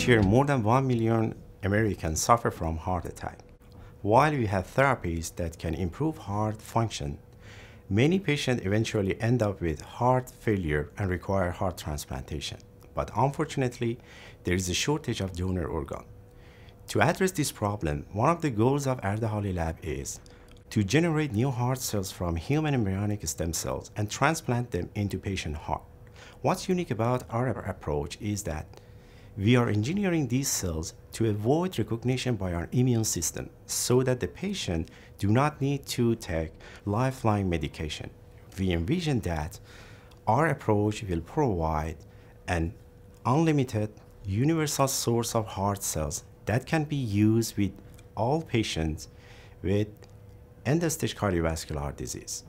Each year, more than 1 million Americans suffer from heart attack. While we have therapies that can improve heart function, many patients eventually end up with heart failure and require heart transplantation. But unfortunately, there is a shortage of donor organ. To address this problem, one of the goals of Ardaghali Lab is to generate new heart cells from human embryonic stem cells and transplant them into patient heart. What's unique about our approach is that we are engineering these cells to avoid recognition by our immune system so that the patient do not need to take lifelong medication. We envision that our approach will provide an unlimited universal source of heart cells that can be used with all patients with end-stage cardiovascular disease.